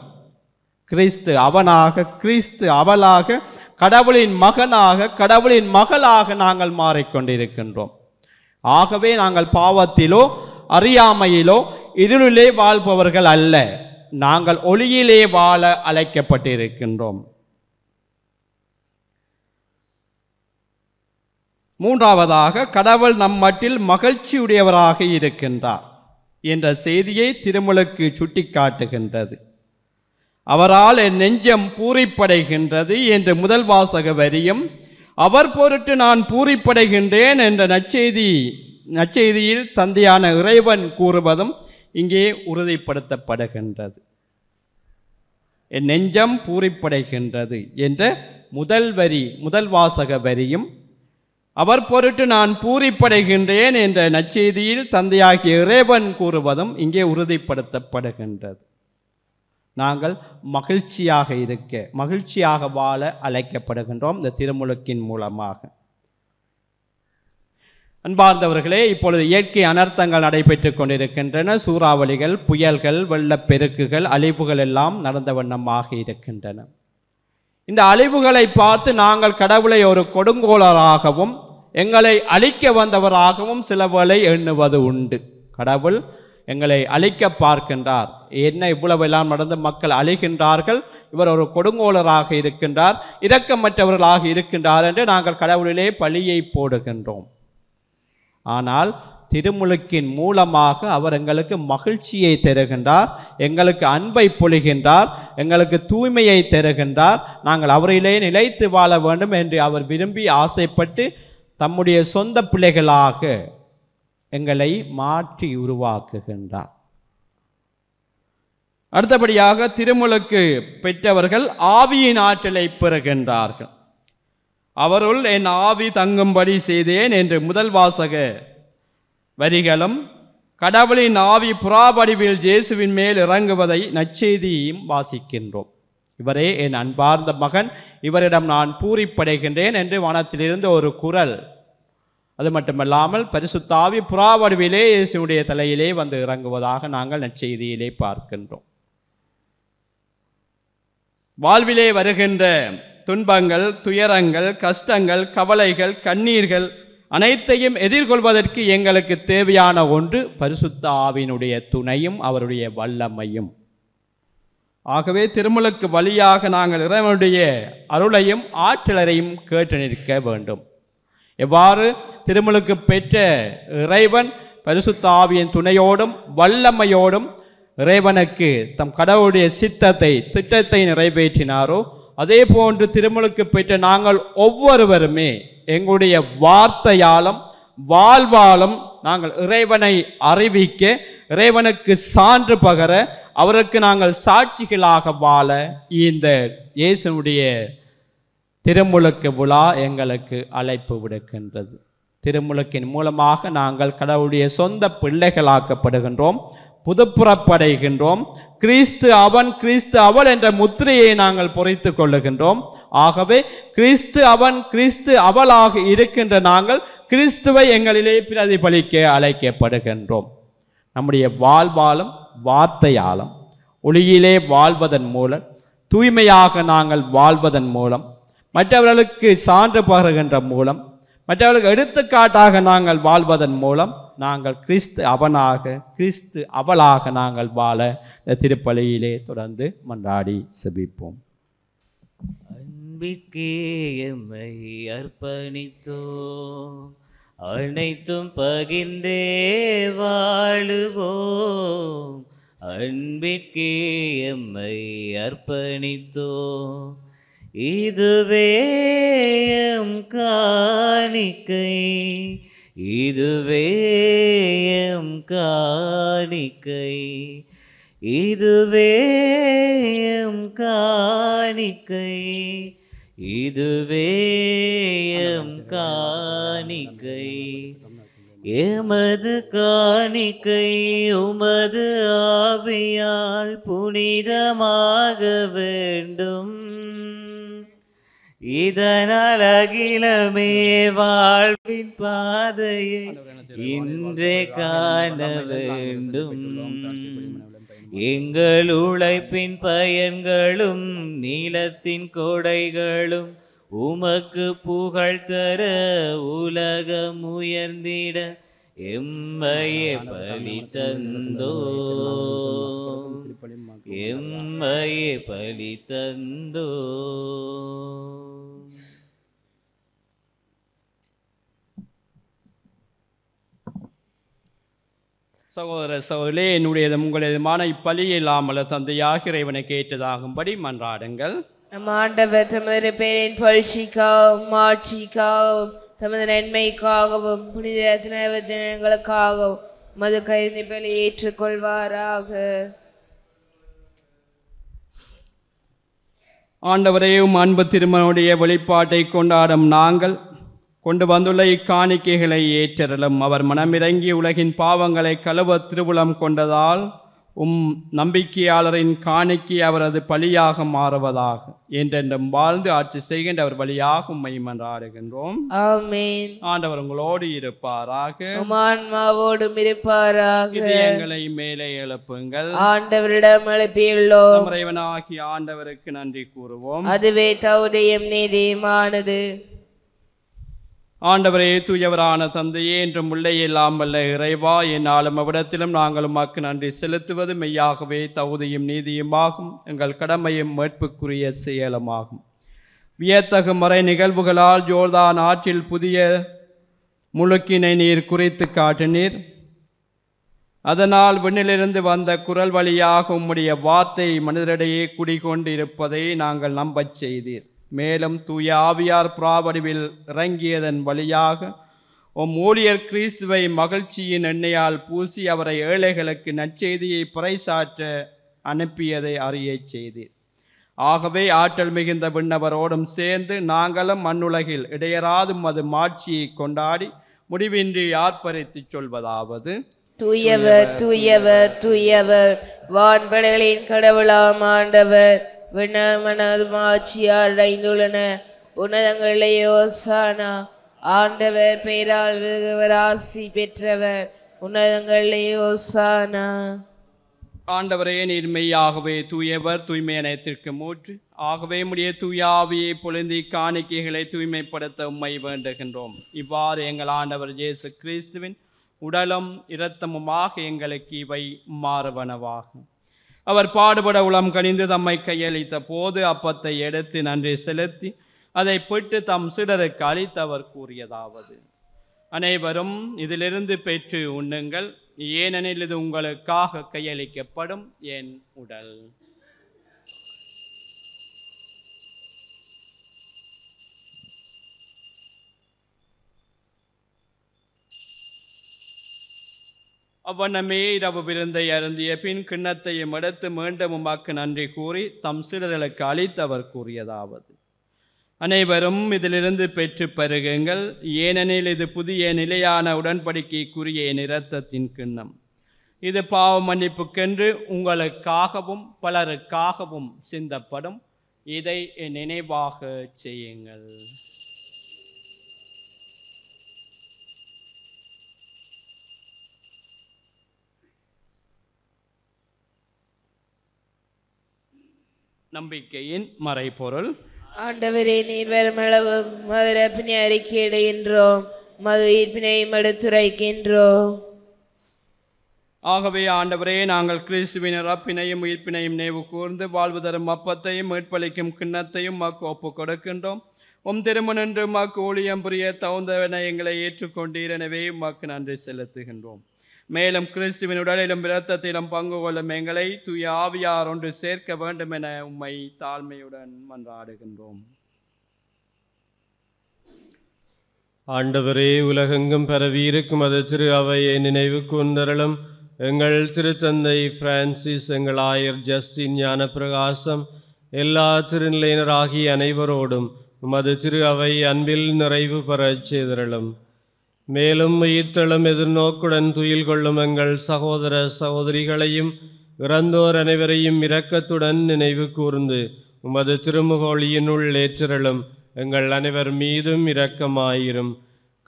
கிறிஸ்து அவனாக கிறிஸ்து அவளாக கடவுளின் மகனாக கடவுளின் மகளாக நாங்கள் மாறிக்கொண்டிருக்கின்றோம். ஆகவே நாங்கள் பாவத்திலோ அறியாமையிலோ இருளிலே வாழ்பவர்கள் அல்ல, நாங்கள் ஒளியிலே வாழ அழைக்கப்பட்டிருக்கின்றோம். மூன்றாவதாக, கடவுள் நம் மட்டில் மகிழ்ச்சியுடையவராக இருக்கின்றார் என்ற செய்தியை திருமுழுக்கு சுட்டி காட்டுகின்றது. அவரால் என் நெஞ்சம் பூரிப்படைகின்றது என்று முதல் வாசக வரியும் அவர் பொருட்டு நான் பூரிப்படைகின்றேன் என்ற நற்செய்தியில் தந்தையான இறைவன் கூறுவதும் இங்கே உறுதிப்படுத்தப்படுகின்றது. என் நெஞ்சம் பூரிப்படைகின்றது என்ற முதல் வாசக வரியும் அவர் பொருட்டு நான் பூரிப்படைகின்றேன் என்ற நற்செய்தியில் தந்தையாகிய இறைவன் கூறுவதும் இங்கே உறுதிப்படுத்தப்படுகின்றது. நாங்கள் மகிழ்ச்சியாக வாழ அழைக்கப்படுகின்றோம் இந்த திருமுழுக்கின் மூலமாக. அன்பார்ந்தவர்களே, இப்பொழுது இயற்கை அனர்த்தங்கள் நடைபெற்று கொண்டிருக்கின்றன. சூறாவளிகள், புயல்கள், வெள்ளப்பெருக்குகள், அழிவுகள் எல்லாம் நடந்த வண்ணமாக இருக்கின்றன. இந்த அழிவுகளை பார்த்து நாங்கள் கடவுளை ஒரு கொடுங்கோளராகவும் எங்களை அழிக்க வந்தவராகவும் சில வேளை எண்ணுவது உண்டு. கடவுள் எங்களை அழிக்க பார்க்கின்றார், என்ன இவ்வளவெல்லாம் நடந்து மக்கள் அழிகின்றார்கள், இவர் ஒரு கொடுங்கோளராக இருக்கின்றார், இரக்கமற்றவர்களாக இருக்கின்றார் என்று நாங்கள் கடவுளிலே பழியை போடுகின்றோம். ஆனால் திருமுழுக்கின் மூலமாக அவர் எங்களுக்கு மகிழ்ச்சியை தருகின்றார், எங்களுக்கு அன்பை பொழிகின்றார், எங்களுக்கு தூய்மையை தருகின்றார். நாங்கள் அவரிலே நிலைத்து வாழ வேண்டும் என்று அவர் விரும்பி ஆசைப்பட்டு தம்முடைய சொந்த பிள்ளைகளாக எங்களை மாற்றி உருவாக்குகின்றார். அடுத்தபடியாக திருமுழுக்கு பெற்றவர்கள் ஆவியின் ஆற்றலை பெறுகின்றார்கள். அவருள் என் ஆவி தங்கும்படி செய்தேன் என்று முதல் வாசக வரிகளும் கடவுளின் ஆவி புறாபடிவில் இயேசுவின் மேல் இறங்குவதை நற்செய்தியும் வாசிக்கின்றோம். இவரே என் அன்பார்ந்த மகன், இவரிடம் நான் பூரிப்படைகின்றேன் என்று வானத்திலிருந்து ஒரு குரல். அது மட்டுமல்லாமல் பரிசுத்த ஆவி புறாவடிவிலே இயேசுடைய தலையிலே வந்து இறங்குவதாக நாங்கள் நற்செய்தியிலே பார்க்கின்றோம். வாழ்விலே வருகின்ற துன்பங்கள், துயரங்கள், கஷ்டங்கள், கவலைகள், கண்ணீர்கள், அனைத்தையும் எதிர்கொள்வதற்கு எங்களுக்கு தேவையான ஒன்று பரிசுத்த ஆவியினுடைய துணையும் அவருடைய வல்லமையும். ஆகவே திருமுழுக்கு வழியாக நாங்கள் இறைவனுடைய அருளையும் ஆற்றலரையும் கேட்டு நிற்க வேண்டும். எவ்வாறு திருமுழுக்கு பெற்ற இறைவன் பரிசுத்த ஆவியின் துணையோடும் வல்லமையோடும் இறைவனுக்கு தம் கடவுளுடைய சித்தத்தை திட்டத்தை நிறைவேற்றினாரோ அதே போன்று திருமுழுக்கு பெற்ற நாங்கள் ஒவ்வொருவருமே எங்களுடைய வார்த்தையாலும் வாழ்வாலும் நாங்கள் இறைவனை அறிவிக்க, இறைவனுக்கு சான்று பகர, அவருக்கு நாங்கள் சாட்சிகளாக வாழ இந்த இயேசுனுடைய திருமுழுக்கு விழா எங்களுக்கு அழைப்பு விடுக்கின்றது. திருமுழுக்கின் மூலமாக நாங்கள் கடவுளுடைய சொந்த பிள்ளைகளாக்கப்படுகின்றோம், புதுப்புறப்படைகின்றோம், கிறிஸ்து அவன் கிறிஸ்து அவள் என்ற முத்திரையை நாங்கள் பொறித்து கொள்ளுகின்றோம். ஆகவே கிறிஸ்து அவன் கிறிஸ்து அவளாக இருக்கின்ற நாங்கள் கிறிஸ்துவை எங்களிலே பிரதிபலிக்க அழைக்கப்படுகின்றோம். நம்முடைய வாழ்வாலும் வார்த்தையாலும் ஒளியிலே வாழ்வதன் மூலம், தூய்மையாக நாங்கள் வாழ்வதன் மூலம், மற்றவர்களுக்கு சான்று பகர்கின்ற மூலம், மற்றவர்களுக்கு எடுத்துக்காட்டாக நாங்கள் வாழ்வதன் மூலம் நாங்கள் கிறிஸ்து அவனாக கிறிஸ்து அவளாக நாங்கள் வாழ இந்த திருப்பலியிலே தொடர்ந்து மன்றாடி செபிப்போம். அன்பிற்கே எம்மை அர்ப்பணித்தோம், அனைத்தும் பகிர்ந்தே வாழுவோம். அன்பிற்கே எம்மை அர்ப்பணித்தோம், இதுவே எம் காணிக்கை, இதுவே எம் காணிக்கை, இதுவே எம் காணிக்கை, இதுவே எம் காணிக்கை. எமது காணிக்கை உமது ஆவியால் புனிதமாக வேண்டும், இதனால் அகிலமே வாழ்வின் பாதையை இன்றே காண வேண்டும். எங்கள் உழைப்பின் பயன்களும் நீலத்தின் கொடைகளும் உமக்கு புகழ் தர, உலகம் உயர்ந்திட எம்மையே பலி தந்தோ, எம்மையே பலி தந்தோ. சகோதர சகோதரே, என்னுடையது உங்களதுமான இப்பலி இல்லாமல் தந்தையாக இறைவனை கேட்டதாகும்படி மன்றாடுங்கள். நம் ஆண்டவர் தமது பேரின் பொழ்ச்சிக்காகவும் மாட்சிக்காகவும் தமது நன்மைக்காகவும் புனித தினங்களுக்காகவும் மது கைதி பலி ஏற்றுக்கொள்வாராக. ஆண்டவரையும் அன்பு திருமனுடைய வெளிப்பாட்டை கொண்டாடும் நாங்கள் கொண்டு வந்துள்ள இக்காணிக்கைகளை ஏற்றலும் அவர் மனமிறங்கி உலகின் பாவங்களை கழுவ திருவுளம் கொண்டதால் நம்பிக்கையாளரின் காணிக்கை அவரது பலியாக மாறுவதாக, என்றென்றும் வாழ்ந்து ஆட்சி செய்கின்ற அவர் வழியாக உம்மை மன்றாடுகின்றோம். ஆமென். ஆண்டவர் உங்களோடு இருப்பாராக. ஆன்மாவோடும் இருப்பாராக. இதயங்களை மேலே எழுப்புங்கள். ஆண்டவரிடம் எழுப்பியுள்ளோம். இறைவனாகிய ஆண்டவருக்கு நன்றி கூறுவோம். அதுவே தௌதயம் நீதியுமானது. ஆண்டவரே தூயவரான தந்தையே, என்றும் உள்ளே எல்லாம் வல்ல இறைவா, என்னாலும் அவ்விடத்திலும் நாங்கள் உமக்கு நன்றி செலுத்துவது மெய்யாகவே தகுதியும் நீதியுமாகும், எங்கள் கடமையும் மேற்புக்குரிய செயலுமாகும். வியத்தகு மறை நிகழ்வுகளால் ஜோர்தான் ஆற்றில் புதிய முழுக்கினை நீர் குறித்து காட்டினீர். அதனால் விண்ணிலிருந்து வந்த குரல் வழியாக உம்முடைய வார்த்தை மனிதரிடையே குடிகொண்டிருப்பதை நாங்கள் நம்பச் செய்தீர். மேலும் தூய ஆவியார் பிராவடிவில் இறங்கியதன் வழியாக உம் ஊழியர் கிறிஸ்துவை மகிழ்ச்சியின் எண்ணெயால் பூசி அவரை ஏழைகளுக்கு நற்செய்தியை பறைசாற்ற அனுப்பியதை அறியச் செய்தீர். ஆகவே ஆற்றல் மிகுந்த விண்ணவரோடும் சேர்ந்து நாங்களும் மண்ணுலகில் இடையராதும் அது மாட்சியை கொண்டாடி முடிவின்றி ஆர்ப்பரித்து சொல்வதாவது: தூயவர் தூயவர் தூயவர், வான்படைகளின் கடவுளாம் ஆண்டவர், விண்ணமனமாட்சியார் அடைந்துள்ளன உன்னதங்களிலேயோசானா. ஆண்டவர் பெயரால் ஆசி பெற்றவர் உன்னதங்களிலேயோசானா. ஆண்டவரே நீர் மெய்யாகவே தூயவர், தூய்மை அனைத்திற்கு மூன்று, ஆகவே உம்முடைய தூய ஆவியை பொழிந்து காணிக்கைகளை தூய்மைப்படுத்த உம்மை வேண்டுகின்றோம். இவ்வாறு எங்கள் ஆண்டவர் இயேசு கிறிஸ்துவின் உடலும் இரத்தமுமாக எங்களுக்கு இவை மாறுவனவாகும். அவர் பாடுபட உளம் கனிந்து தம்மை கையளித்த போது அப்பத்தை எடுத்து நன்றி செலுத்தி அதை பெற்று தம் சிடருக்கு அளித்து அவர் கூறியதாவது: அனைவரும் இதிலிருந்து பெற்று உண்ணுங்கள், ஏனெனில் இது உங்களுக்காக கையளிக்கப்படும் என் உடல். அவ்வண்ணமே இரவு விருந்தை அருந்திய பின் கிண்ணத்தையும் எடுத்து மீண்டும் உமக்கு நன்றி கூறி தம் சிடர்களுக்கு அளித்து அவர் கூறியதாவது: அனைவரும் இதிலிருந்து பெற்று பருகுங்கள், ஏனெனில் இது புதிய நிலையான உடன்படிக்கைக்குரிய இரத்தத்தின் கிண்ணம். இது பாவ மன்னிப்புக்கென்று உங்களுக்காகவும் பலருக்காகவும் சிந்தப்படும். இதை என் நினைவாக செய்யுங்கள். நம்பிக்கையின் மறைபொருள். ஆண்டவரே, நீர் வருமளவும் மது ரப்பினை அறிக்கையிடுகின்றோம், மது ஈர்ப்பினையும் எடுத்துரைக்கின்றோம். ஆகவே ஆண்டவரே, நாங்கள் கிறிஸ்துவின் ரப்பினையும் ஈர்ப்பினையும் நினைவு கூர்ந்து வாழ்வு தரும் அப்பத்தையும் மீட்பளிக்கும் கிண்ணத்தையும் மக்கு ஒப்புக் கொடுக்கின்றோம். உம் திருமணன்று மக்கு ஊழியம் புரிய தகுந்தவன எங்களை ஏற்றுக்கொண்டீர். எனவே மக்கு நன்றி செலுத்துகின்றோம். மேலும் கிறிஸ்துவின் உடலிலும் இரத்தத்திலும் பங்கு கொள்ளும் எங்களை தூய ஆவியார் ஒன்று சேர்க்க வேண்டும் என உம்மை தாழ்மையுடன் மன்றாடுகின்றோம். ஆண்டவரே, உலகெங்கும் பரவியிருக்கும் அது திரு அவையை நினைவு கூர்ந்தருளும். எங்கள் திருத்தந்தை பிரான்சிஸ், எங்கள் ஆயர் ஜஸ்டின் ஞான பிரகாசம், எல்லா திருநிலையினராகிய அனைவரோடும் உமது திரு அவை அன்பில் நிறைவு பெறச் செய்தருளும். மேலும் உயிர்த்தெழும் எதிர்நோக்குடன் துயில் கொள்ளும் எங்கள் சகோதர சகோதரிகளையும் இறந்தோர் அனைவரையும் இரக்கத்துடன் நினைவு கூர்ந்து உமது திருமுகோளியினுள் ஏற்றலும். எங்கள் அனைவர் மீதும் இரக்கமாயிரும்.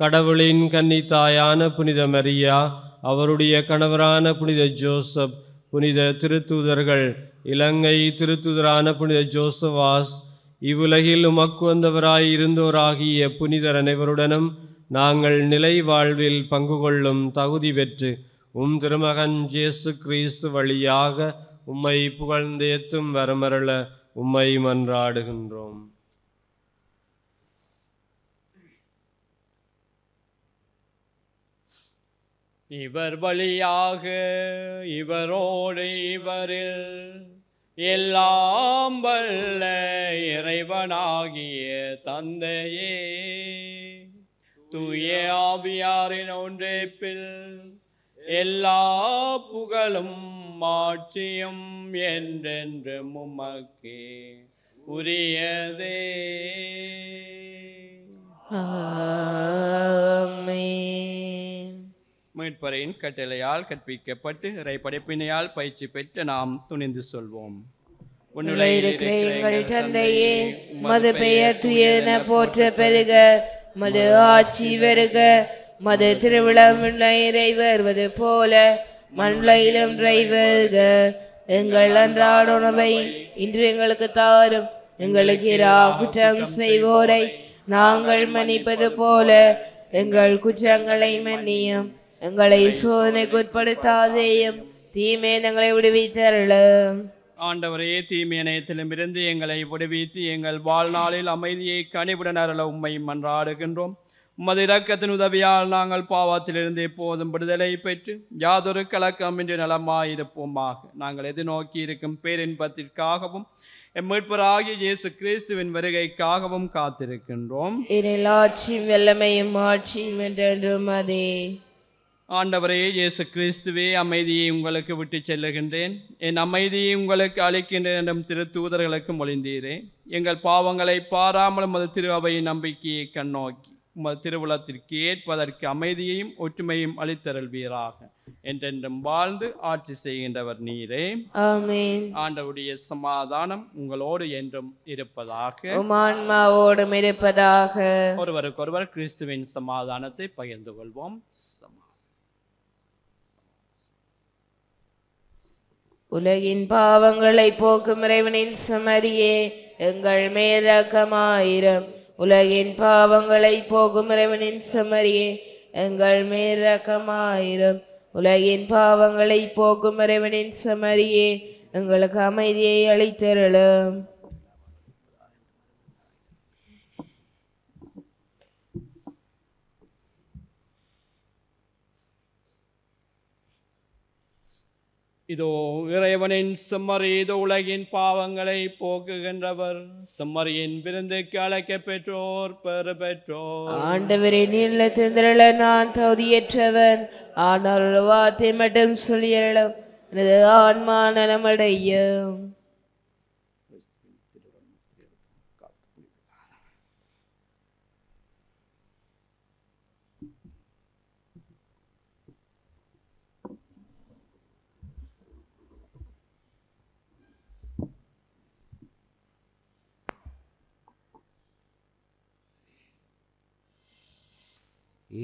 கடவுளின் கன்னித்தாயான புனித மரியா, அவருடைய கணவரான புனித ஜோசப், புனித திருத்தூதர்கள், இலங்கை திருத்தூதரான புனித ஜோசவாஸ், இவ்வுலகில் உமக்கு வந்தவராய் இருந்தோராகிய புனிதர் அனைவருடனும் நாங்கள் நிலை வாழ்வில் பங்கு கொள்ளும் தகுதி பெற்று உம் திருமகன் இயேசு கிறிஸ்து வழியாக உம்மை புகழ்ந்தேத்தும் வரமருள உம்மை மன்றாடுகின்றோம். இவர் வழியாக இவரோடு இவரில் எல்லாம் வல்ல இறைவனாகிய தந்தையே, தூய ஆவியாரின் ஒன்றிப்பில் எல்லா புகழும் மாட்சியும் என்றென்று உமக்கே உரியதே. ஆமென். மீட்பரின் கட்டளையால் கற்பிக்கப்பட்டு இறை படைப்பினையால் பயிற்சி பெற்று நாம் துணிந்து சொல்வோம். உன்னுள்ளே இருக்கிற எங்கள் தந்தையே, மது பெயர் துயன போற்ற பெருக, மது ஆட்சி வருக, மது திருவிழா வருவது போல மண்ணிலும் வருக. எங்கள் அன்றாட உணவை இன்று எங்களுக்கு தாரும். எங்களுக்கு குற்றம் செய்வோரை நாங்கள் மன்னிப்பது போல எங்கள் குற்றங்களை மன்னியும். எங்களை சோதனைக்கு உட்படுத்தாதேயும், தீமையை எங்களை விடுவித்தருளும். ஆண்டவரே, தீமையனையத்திலுமிருந்து எங்களை விடுவித்து எங்கள் வாழ்நாளில் அமைதியை கனிவுடன் அருள உம்மை மன்றாடுகின்றோம். உமது இரக்கத்தின் உதவியால் நாங்கள் பாவத்திலிருந்து எப்போதும் விடுதலை பெற்று யாதொரு கலக்கம் இன்றி நலமாயிருப்போமாக. நாங்கள் எதிர்நோக்கி இருக்கும் பேரின்பத்திற்காகவும் எம் மீட்பராகிய இயேசு கிறிஸ்துவின் வருகைக்காகவும் காத்திருக்கின்றோம். ஆண்டவரே இயேசு கிறிஸ்துவே, அமைதியை உங்களுக்கு விட்டு செல்லுகின்றேன், என் அமைதியை உங்களுக்கு அளிக்கின்றேன் என்றும் திருத்தூதர்களுக்கு மொழிந்தீரே. எங்கள் பாவங்களை பாராமல் உமது திரு அவையின் நம்பிக்கையை கண்ணோக்கி உமது திருவுளத்திற்கு ஏற்பதற்கு அமைதியையும் ஒற்றுமையும் அளித்தருள்வீராக. என்றென்றும் வாழ்ந்து ஆட்சி செய்கின்றவர் நீரே. ஆமென். ஆண்டவருடைய சமாதானம் உங்களோடு என்றும் இருப்பதாக. ஆன்மாவோடும் இருப்பதாக. ஒருவருக்கொருவர் கிறிஸ்துவின் சமாதானத்தை பகிர்ந்து கொள்வோம். உலகின் பாவங்களை போக்கும் இறைவனின் சமரியே, எங்கள் மேல் இரக்கமாயிரும். உலகின் பாவங்களை போக்கும் இறைவனின் செமரியே எங்கள் மேல் இரக்கமாயிரும். உலகின் பாவங்களை போக்கும் இறைவனின் செமரியே எங்களுக்கு அமைதியை அளித்தருளும். இதோ இறைவனின் செம்மறி, இதோ உலகின் பாவங்களை போக்குகின்றவர். செம்மறியின் விருந்துக்கு அழைக்க பெற்றோர் பெற பெற்றோர். ஆண்டவரே, நீலத்திந்திரள நான் தகுதியற்றவன், ஆனால் ஒரு வார்த்தை மட்டும் சொல்லியறளும், எனது ஆன்மா நலமடையும்.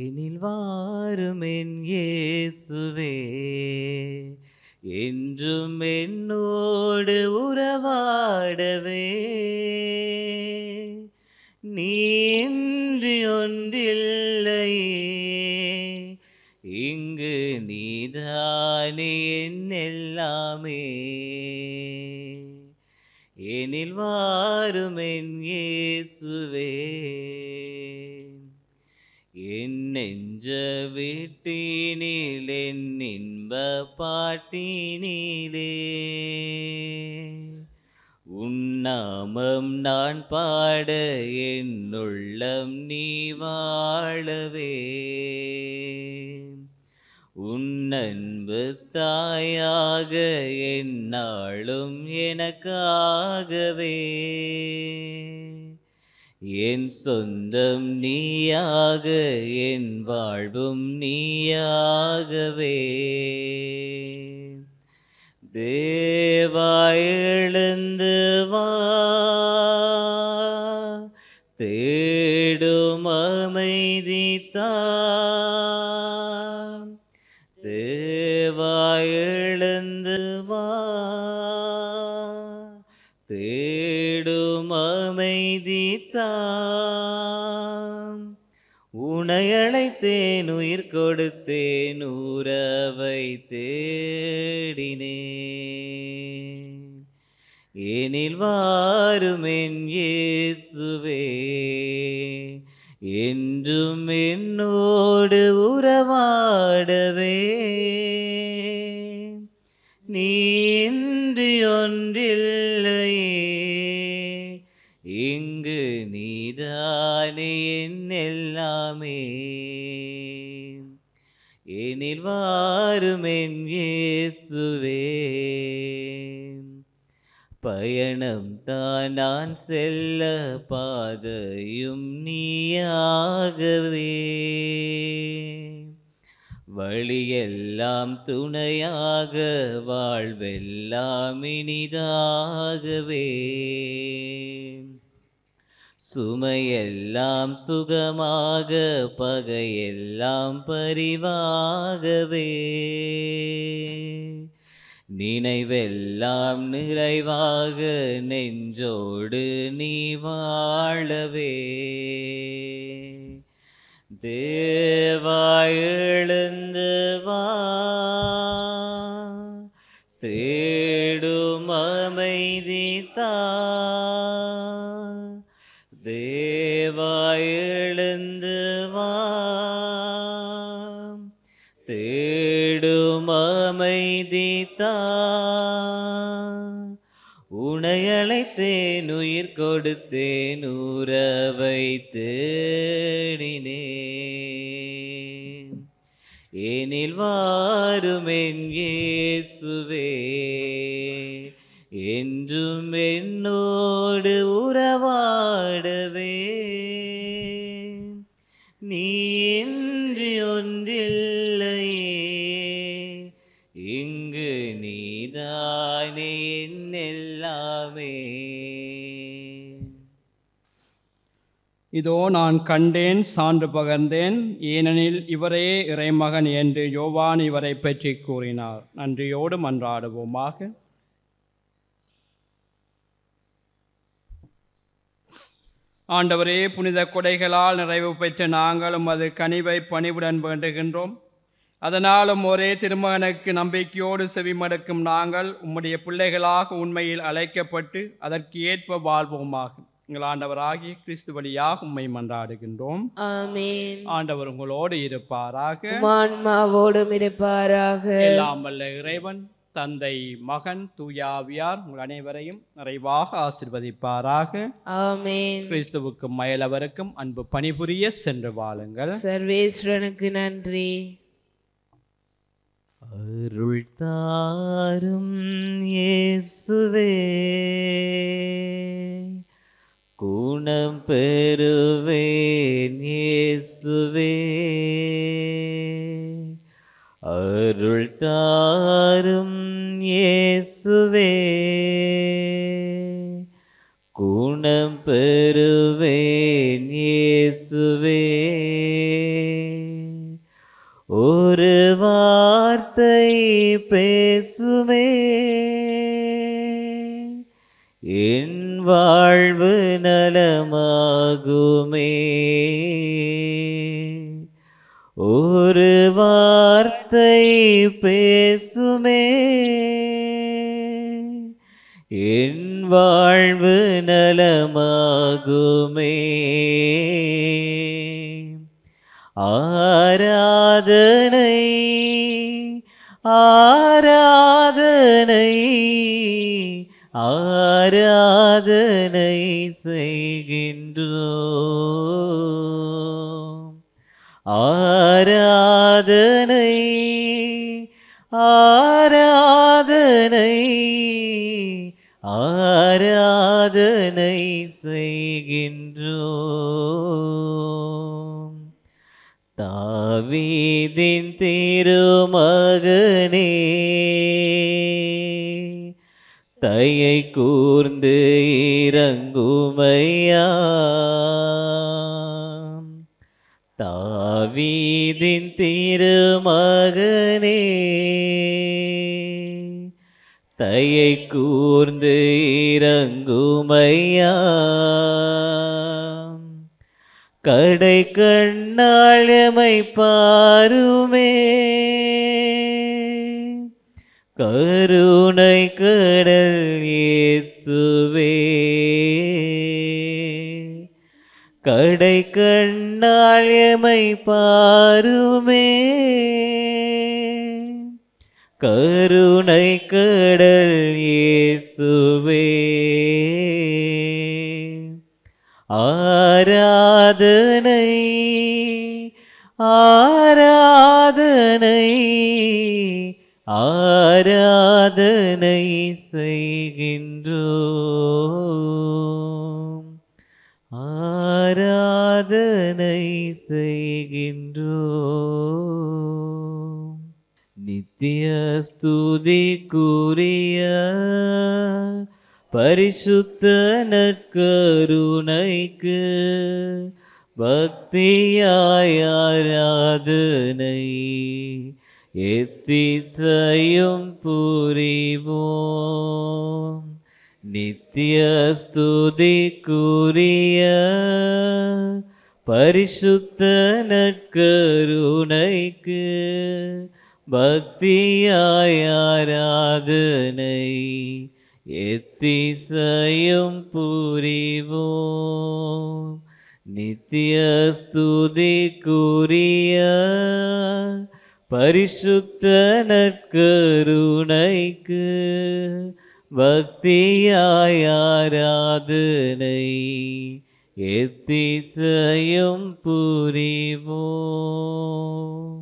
எனில் வாரும் என் இயேசுவே, என்றும் என்னோடு உறவாடவே. நீன்றி ஒன்றில்லையே, இங்கு நீதானே என் எல்லாமே. எனில் வாரும் என் இயேசுவே, என் நெஞ்ச வீட்டினிலே, இன்ப பாட்டினிலே உன் நாமம் நான் பாட, என் உள்ளம் நீ வாழவே. உன் அன்பு தாயாக என்னாலும் எனக்காகவே. என் சொந்தம் நீயாக, என் வாழ்வும் நீயாகவே. தேவா எழுந்து வா, தேடும் அமைதி தா. தேவா எழுந்து வா, தேடும் அமைதி தாம். உனை அழைத்தேன், உயிர் கொடுத்தேன், உறவை தேடினேன். எனில் வாரும் என் இயேசுவே, என்றும் என்னோடு உறவாடவே. நீந்தி ஒன்றில்லையே, இங்கு நீதானே என் எல்லாமே. எனில் வாரும் என் இயேசுவே, பயணம் தான் நான் செல்ல, பாதையும் நீயாகவே. வழியெல்லாம் துணையாக, வாழ்வெல்லாம் இனிதாகவே. சுமையெல்லாம் சுகமாக, பகையெல்லாம் பரிவாகவே. நினைவெல்லாம் நிறைவாக, நெஞ்சோடு நீ வாழவே. தேவா எழுந்து வா, தேடும் அமைதி தா. தேவா எழுந்து வா, தேடும் அமைதி தா. உனை அழைத்தேன், உயிர் கொடுத்தேன், உறவை தேடினேன். எனில் வாரும் என் இயேசுவே, என்றும் என்னோடு உறவாடவே. நீ இன்றி ஒன்றில்லையே, இங்கு நீதானே என் எல்லாமே. இதோ நான் கண்டேன், சான்று பகர்ந்தேன், ஏனெனில் இவரே இறைமகன் என்று யோவான் இவரை பற்றி கூறினார். நன்றியோடு மன்றாடுவோமாக. ஆண்டவரே, புனித கொடைகளால் நிறைவு பெற்ற நாங்களும் அது கனிவை பணிவுடன் வேண்டுகின்றோம். அதனாலும் ஒரே திருமகனுக்கு நம்பிக்கையோடு செவிமடுக்கும் நாங்கள் உம்முடைய பிள்ளைகளாக உண்மையில் அழைக்கப்பட்டு அதற்கு ஏற்ப வாழ்வோமாகும். எங்கள் ஆண்டவராகிய கிறிஸ்து வழியாக உம்மை மன்றாடுகின்றோம். ஆமென். ஆண்டவர் உங்களோடு இருப்பாராக. ஆன்மாவோடும் இருப்பாராக. எல்லாம் வல்ல இறைவன் தந்தை, மகன், தூயாவியார் உங்கள் அனைவரையும் நிறைவாக ஆசிர்வதிப்பாராக. ஆமென். கிறிஸ்துவுக்கும் மயலவருக்கும் அன்பு பணிபுரிய சென்று வாழுங்கள். சர்வேஸ்வரனுக்கு நன்றி. அருள் தாரும் இயேசுவே, குணம் பெறுவேன் இயேசுவே, அருள் தாரும் இயேசுவே, குணம் பெறுவேன் இயேசுவே, ஒரு வார்த்தை பேசுவேன் என் வாழ்வு நலமாகுமே, ஒரு வார்த்தை பேசுமே என் வாழ்வு நலமாகுமே, ஆராதனை ஆராதனை ஆராதனை செய்கின்றோம், ஆராதனை ஆராதனை ஆராதனை செய்கின்றோம், தாவீதின் திருமகனே தயை கூர்ந்து இறங்குமையா, தாவீதின் திருமகனே தயை கூர்ந்து இறங்குமையா, கடை கண்ணால் எமை பாருமே, கருணை கடல் இயேசுவே, கடை கண்ணால் எமை பாருமே, கருணை கடல் இயேசுவே, ஆராதனை ஆராதனை ஆராதனை செய்கின்றோம், ஆராதனை செய்கின்றோம், நித்திய ஸ்துதிக்குரிய பரிசுத்த நற்கருணைக்கு பக்தியாய் ஆராதனை எத்திசையும் புரிவோம், நித்திய ஸ்துதிக்குரிய பரிசுத்த நற்கருணைக்கு பக்தியாய் ஆராதனை எத்திசையும் புரிவோம், நித்திய ஸ்துதிக்குரிய பரிசுத்த நற்கருணைக்கு பக்தியாய் ஆராதனை எத்திசையும் புரிவோம்.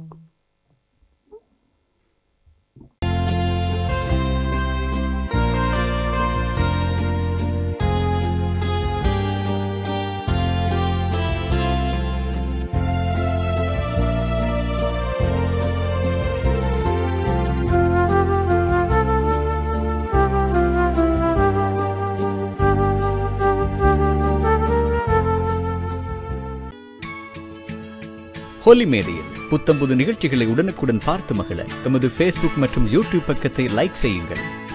ஹோலி மேடையில் புத்தம்புது நிகழ்ச்சிகளை உடனுக்குடன் பார்த்து மகிழ எமது Facebook மற்றும் YouTube பக்கத்தை லைக் செய்யுங்கள்.